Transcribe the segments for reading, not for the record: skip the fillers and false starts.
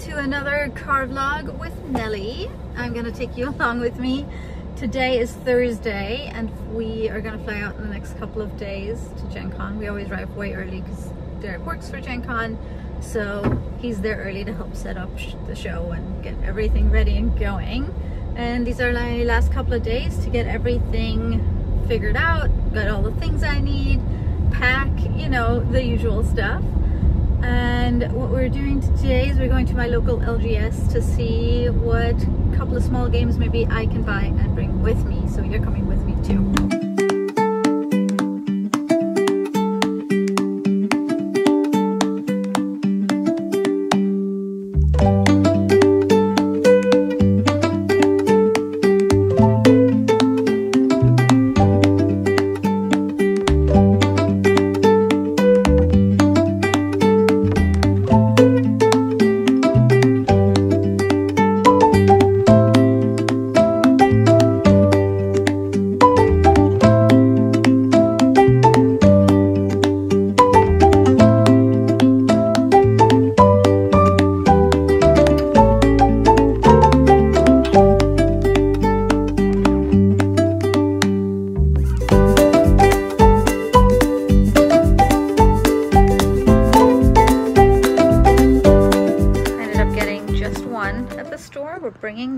to another car vlog with Nelly. I'm gonna take you along with me. Today is Thursday and we are gonna fly out in the next couple of days to Gen Con. We always arrive way early because Derek works for Gen Con, so he's there early to help set up the show and get everything ready and going. And these are my last couple of days to get everything figured out, got all the things I need, pack, you know, the usual stuff. And what we're doing today is we're going to my local LGS to see what couple of small games maybe I can buy and bring with me. So you're coming with me too.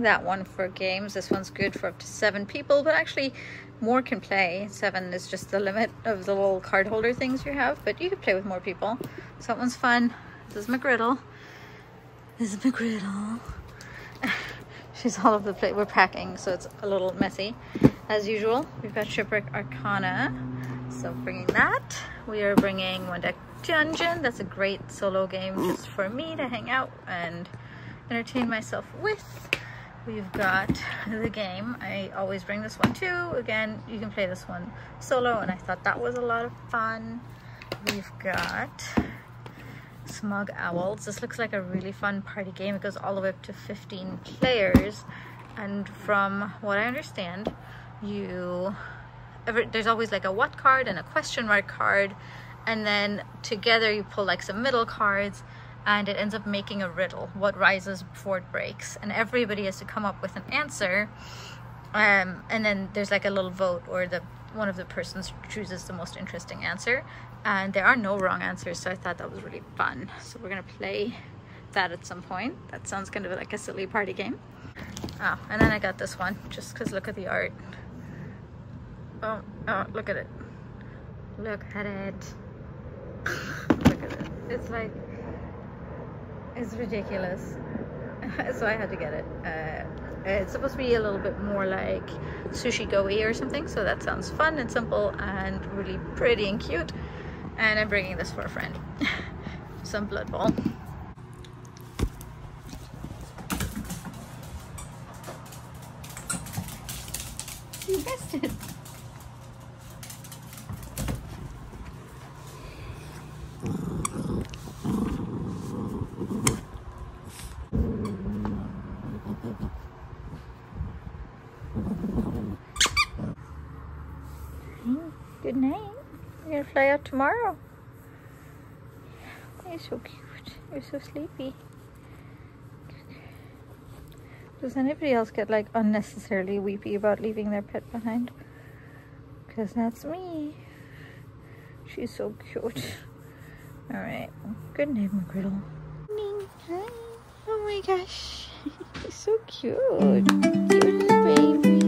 That one for games. This one's good for up to 7 people, but actually more can play. 7 is just the limit of the little card holder things you have, but you can play with more people. So that one's fun. This is McGriddle. She's all over the place. We're packing, so it's a little messy. As usual, we've got Shipwreck Arcana. So bringing that. We are bringing One Deck Dungeon. That's a great solo game just for me to hang out and entertain myself with. We've got the game. I always bring this one too. Again, you can play this one solo, and I thought that was a lot of fun. We've got Smug Owls. This looks like a really fun party game. It goes all the way up to 15 players, and from what I understand, there's always like a what card and a question mark card, and then together you pull like some middle cards, and it ends up making a riddle. What rises before it breaks? And everybody has to come up with an answer. And then there's like a little vote, or one of the persons chooses the most interesting answer. And there are no wrong answers, so I thought that was really fun. So we're gonna play that at some point. That sounds kind of like a silly party game. Oh, and then I got this one, just cause look at the art. Oh, look at it. Look at it. Look at it. It's like, it's ridiculous. So I had to get it. It's supposed to be a little bit more like sushi go-y or something, so that sounds fun and simple and really pretty and cute. And I'm bringing this for a friend. Some Blood Bowl. You missed it. Good night. We're gonna fly out tomorrow. You're so cute. You're so sleepy. Does anybody else get like unnecessarily weepy about leaving their pet behind? Because that's me. She's so cute. Alright. Good night, McGriddle. Hi. Oh my gosh. You're so cute. You're little baby.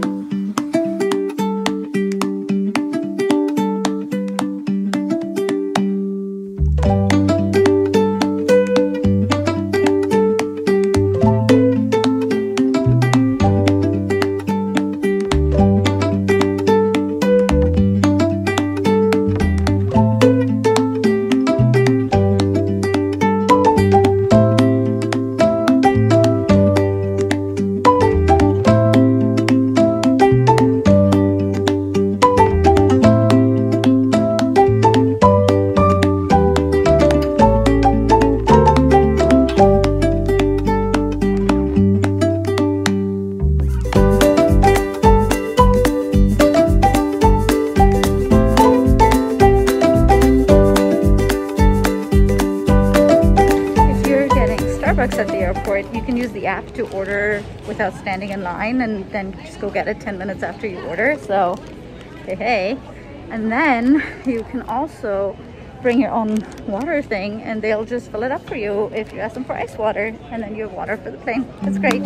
Starbucks at the airport, you can use the app to order without standing in line and then just go get it 10 minutes after you order. So, hey. And then you can also bring your own water thing and they'll just fill it up for you if you ask them for ice water, and then you have water for the plane. It's great.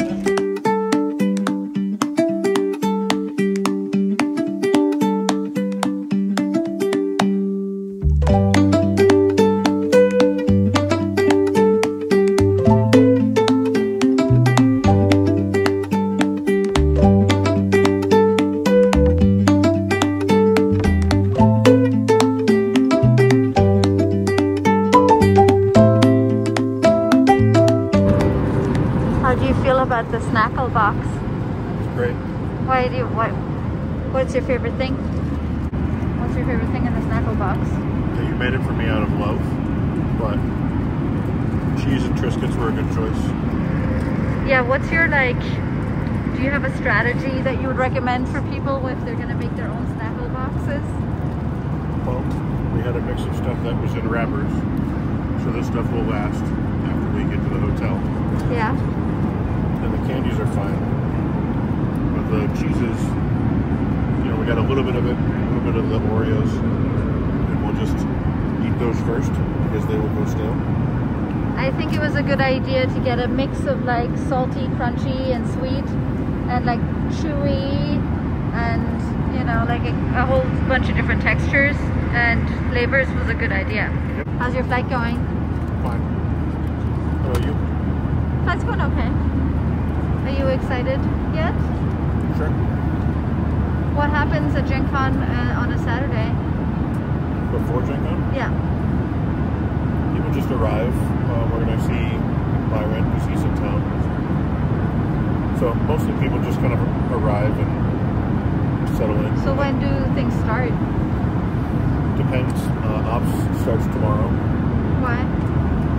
What's your favorite thing? What's your favorite thing in the snackle box? You made it for me out of love, but cheese and Triscuits were a good choice. Yeah, what's your, like, do you have a strategy that you would recommend for people if they're going to make their own snackle boxes? Well, we had a mix of stuff that was in wrappers, so this stuff will last after we get to the hotel. Yeah. And the candies are fine, but the cheeses, we got a little bit of it, a little bit of the Oreos, and we'll just eat those first because they will go stale. I think it was a good idea to get a mix of like salty, crunchy, and sweet, and like chewy, and you know, like a whole bunch of different textures and flavors was a good idea. Yep. How's your flight going? Fine. How about you? Flight's going okay. Are you excited yet? Sure. What happens at Gen Con on a Saturday? Before Gen Con? Yeah. People just arrive. We're going to see Byron, we see some town. So mostly people just kind of arrive and settle in. So when do things start? Depends. Ops starts tomorrow. Why?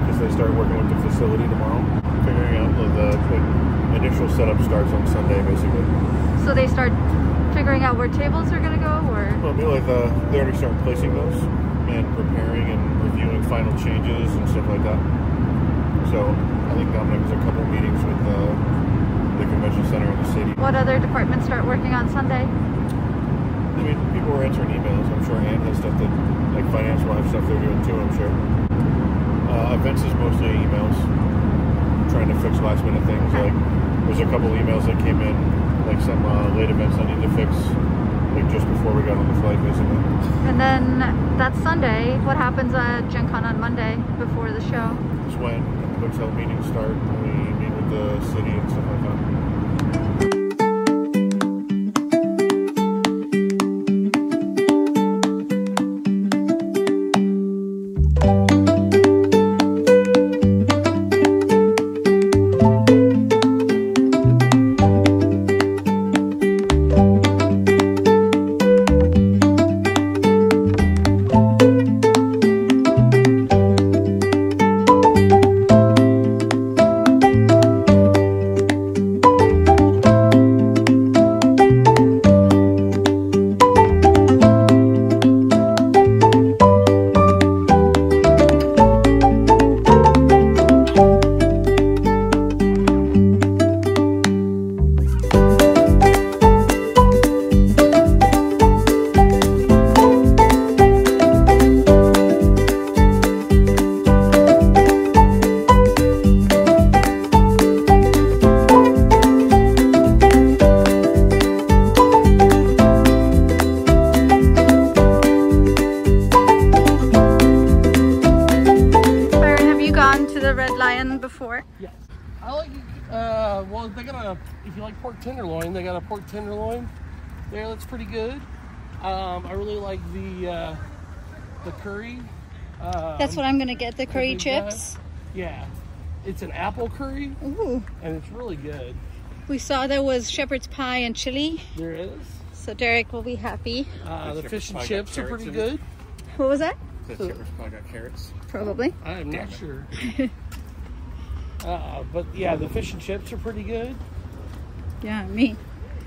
Because they start working with the facility tomorrow. Figuring out the initial setup starts on Sunday, basically. So they start figuring out where tables are going to go, or? Well, they already start placing those and preparing and reviewing final changes and stuff like that. So I think Dominic was a couple meetings with the convention center in the city. What other departments start working on Sunday? I mean, people were answering emails. I'm sure Anne has stuff that, like finance will have stuff they're doing too, I'm sure. Events is mostly emails, trying to fix last minute things. Like there's a couple emails that came in, like some late events I need to fix, like just before we got on the flight, basically. And then that's Sunday. What happens at Gen Con on Monday before the show? It's when the hotel meetings start. We meet with the city and stuff like that. Tenderloin there, that's pretty good. I really like the curry. That's what I'm gonna get, the curry chips. Yeah, it's an apple curry. Ooh. And it's really good. We saw there was shepherd's pie and chili. There is. So Derek will be happy. The fish and chips are pretty good. What was that? The shepherd's pie got carrots. Probably. I'm not sure. But yeah, the fish and chips are pretty good. Yeah, me.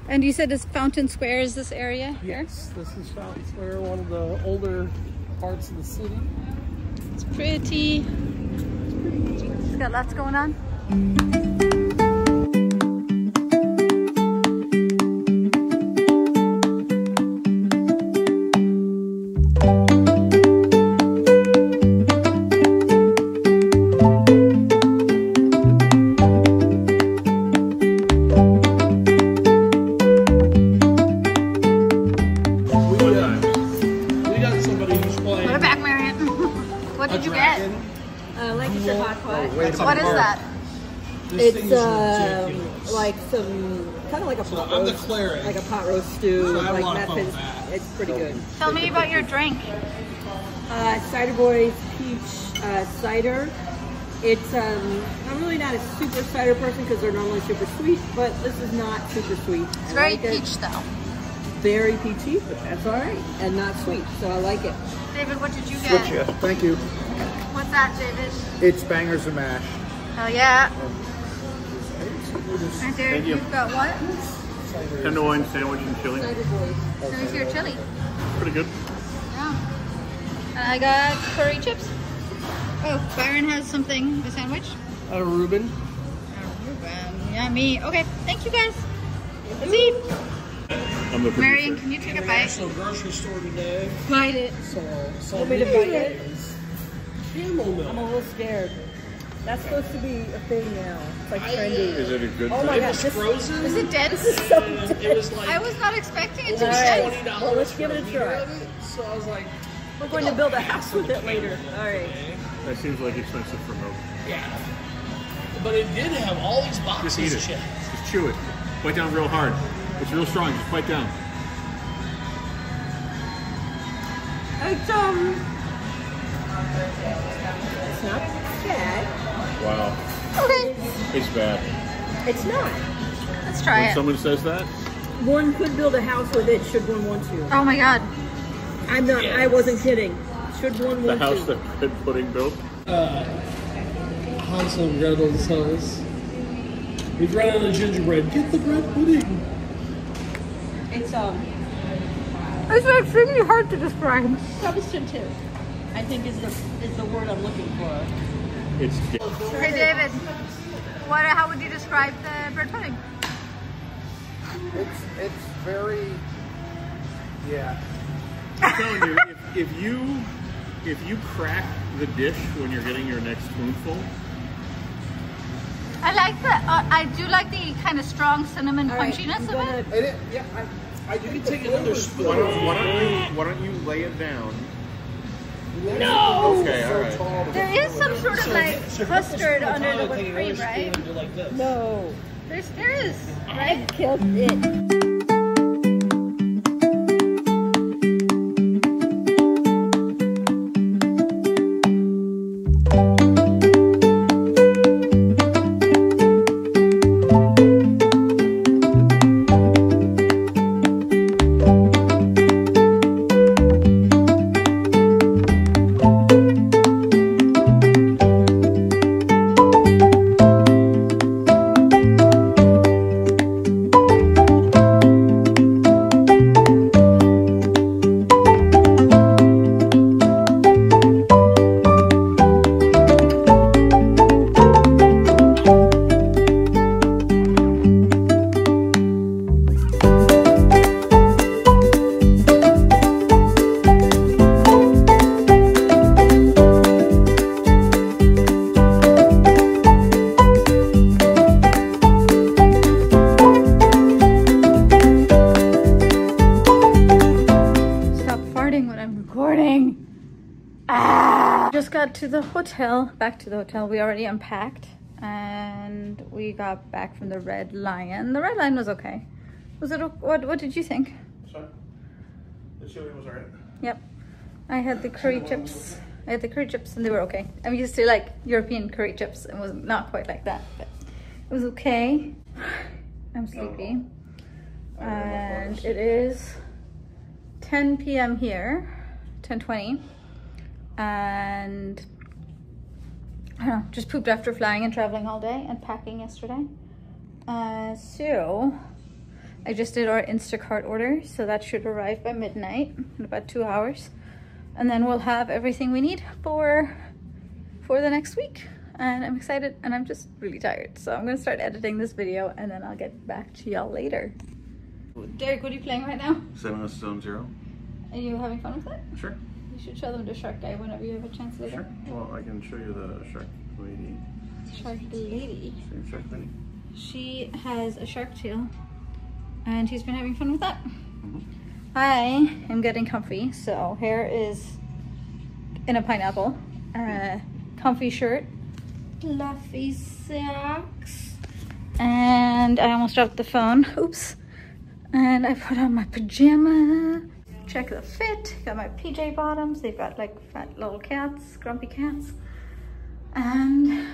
And you said this Fountain Square is this area? Yes, this is Fountain Square, one of the older parts of the city. It's pretty. It's pretty. got lots going on. Like a pot roast stew, it's pretty good. Tell me about your drink. Cider Boys peach cider. It's I'm really not a super cider person because they're normally super sweet, but this is not super sweet. It's very peach though. Very peachy, but that's all right, and not sweet, so I like it. David, what did you get? Switch, thank you. What's that, David? It's bangers and mash. Hell yeah. And Derek, you've got what? Tenderloin sandwich and chili. So here's your chili. Pretty good. Yeah. I got curry chips. Oh, Byron has something. The sandwich. A Reuben. A Reuben. Yummy. Okay. Thank you guys. Let's eat. Marion, can you take a bite? Grocery store today. Bite it. So want me to bite it? I'm a little scared. That's supposed to be a thing now. It's like trendy. Is it a good thing? Oh my gosh, it's frozen. Is it dead? This is so dead. I was not expecting it to be dead. Well, let's give it a try. So I was like, we're going to build a house with it later. All right. That seems like expensive for milk. Yeah. But it did have all these boxes. Just eat it. Just chew it. Bite down real hard. It's real strong. Just bite down. It's it's not bad. Wow. Okay. It's bad. It's not. Let's try it. Someone says that? One could build a house with it should one want to. Oh my god. I'm not, I wasn't kidding. Should one want to. The house that Red Pudding built? Hansel and Gretel's house. We've run out of gingerbread. Get the bread pudding. It's it's extremely hard to describe. Substantive, I think is the word I'm looking for. It's hey David, how would you describe the bread pudding? It's very, yeah. I'm telling you, if you crack the dish when you're getting your next spoonful. I like the I do like the kind of strong cinnamon punchiness of it. Yeah, I do take another spoon. Why don't you lay it down? No! Okay, all right. There is some sort of custard under the whipped cream, right? Like no. There is, right? I killed it. Back to the hotel. We already unpacked and we got back from the Red Lion. The Red Lion was okay. What did you think? Sorry? The chili was alright. Yep. I had the curry chips. And they were okay. I'm used to like European curry chips and was not quite like that, but it was okay. I'm sleepy. And it is 10 p.m. here, 10:20, and I don't know, just pooped after flying and traveling all day and packing yesterday. So I just did our Instacart order, so that should arrive by midnight in about 2 hours. And then we'll have everything we need for the next week. and I'm excited and I'm just really tired. So I'm gonna start editing this video and then I'll get back to y'all later. Derek, what are you playing right now? Zenless Zone Zero. Are you having fun with it? Sure. You should show them the shark guy whenever you have a chance later. Sure. Well, I can show you the shark lady. Shark lady? Shark lady. She has a shark tail and he's been having fun with that. Mm-hmm. I am getting comfy, so hair is in a pineapple. Comfy shirt, fluffy socks, and I almost dropped the phone. Oops. And I put on my pajama. Check the fit. Got my PJ bottoms. They've got like fat little cats, grumpy cats. And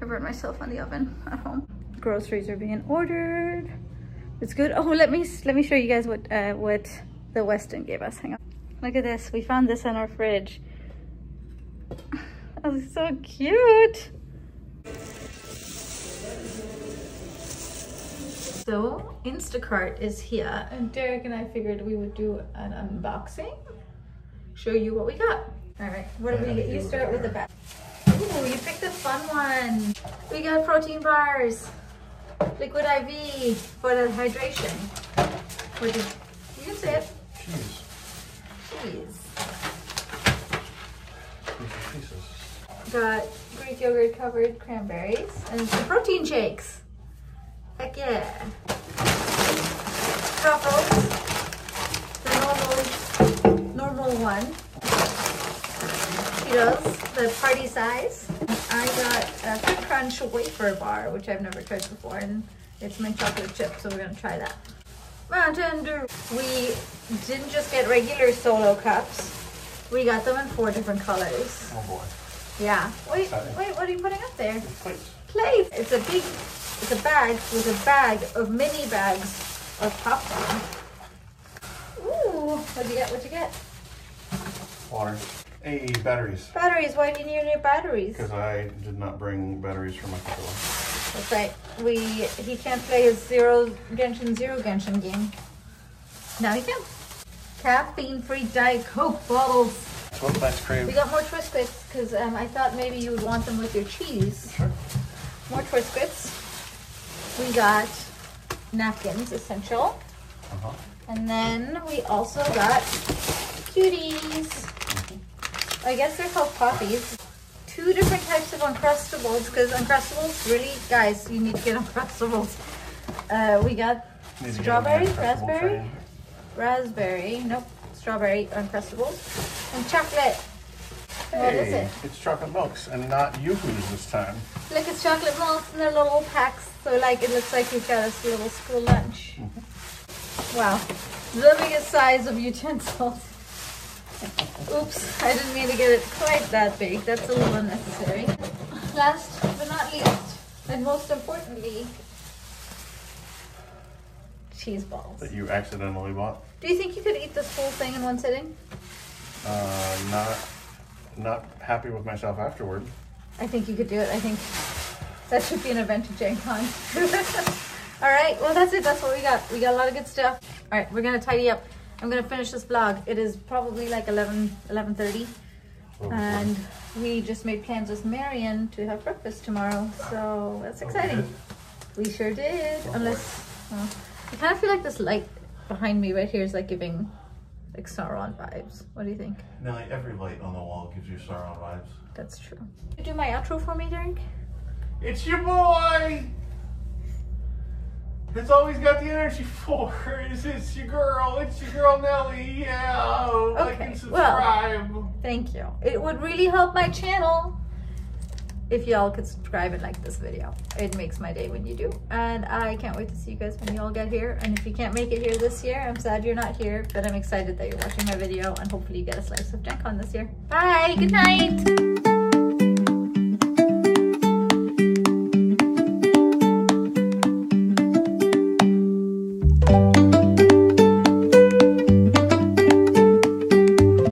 I burnt myself on the oven at home. Groceries are being ordered. It's good. Oh, let me show you guys what the Westin gave us. Hang on. Look at this. We found this in our fridge. That was so cute. So Instacart is here, and Derek and I figured we would do an unboxing. Show you what we got. All right, what did we get? You start with the bag. Ooh, you picked a fun one. We got protein bars, Liquid IV for the hydration. What did you can say it? Cheese. Cheese. Got Greek yogurt covered cranberries and some protein shakes. Heck yeah. Truffles. The normal one. Cheetos, the party size. I got a Fruit Crunch wafer bar, which I've never tried before, and it's mint chocolate chip, so we're gonna try that. Mountain Dew. We didn't just get regular Solo cups. We got them in 4 different colors. Oh boy. Yeah. Wait, what are you putting up there? Plates. Plates. It's a bag with a bag of mini bags of popcorn. Ooh, what'd you get? What'd you get? Water. Hey, batteries. Batteries. Why didn't you need batteries? Because I did not bring batteries for my controller. That's right. He can't play his Zero Genshin game. Now he can. Caffeine-free Diet Coke bottles. We got more Twizzbits because I thought maybe you would want them with your cheese. Sure. More Twizzbits. We got napkins, essential. Uh-huh. And then we also got cuties. I guess they're called poppies. 2 different types of Uncrustables because Uncrustables, really, guys, you need to get Uncrustables. We got strawberry, strawberry Uncrustables. And chocolate. Hey, what is it? It's chocolate milks and not Yoo-hoos this time. Look, it's chocolate milks and they're little packs. So like it looks like we've got a little school lunch. Mm-hmm. Wow. The biggest size of utensils. Oops, I didn't mean to get it quite that big. That's a little unnecessary. Last but not least, and most importantly, cheese balls. That you accidentally bought. Do you think you could eat this whole thing in one sitting? Not happy with myself afterward. I think you could do it. I think that should be an event at Gen Con. All right, well, that's it. That's what we got. We got a lot of good stuff. All right, we're going to tidy up. I'm going to finish this vlog. It is probably like 11:30. Oh, and we just made plans with Marion to have breakfast tomorrow. So that's exciting. We sure did. Oh, unless, well, I kind of feel like this light behind me right here is like giving like Sauron vibes. What do you think? No, like every light on the wall gives you Sauron vibes. That's true. You do my outro for me, Derek? It's your boy! It's always got the energy for it. It's your girl. It's your girl, Nelly. Yeah. Okay. Like and subscribe. Well, thank you. It would really help my channel if y'all could subscribe and like this video. It makes my day when you do. And I can't wait to see you guys when you all get here. And if you can't make it here this year, I'm sad you're not here, but I'm excited that you're watching my video and hopefully you get a slice of Gen Con this year. Bye, good night.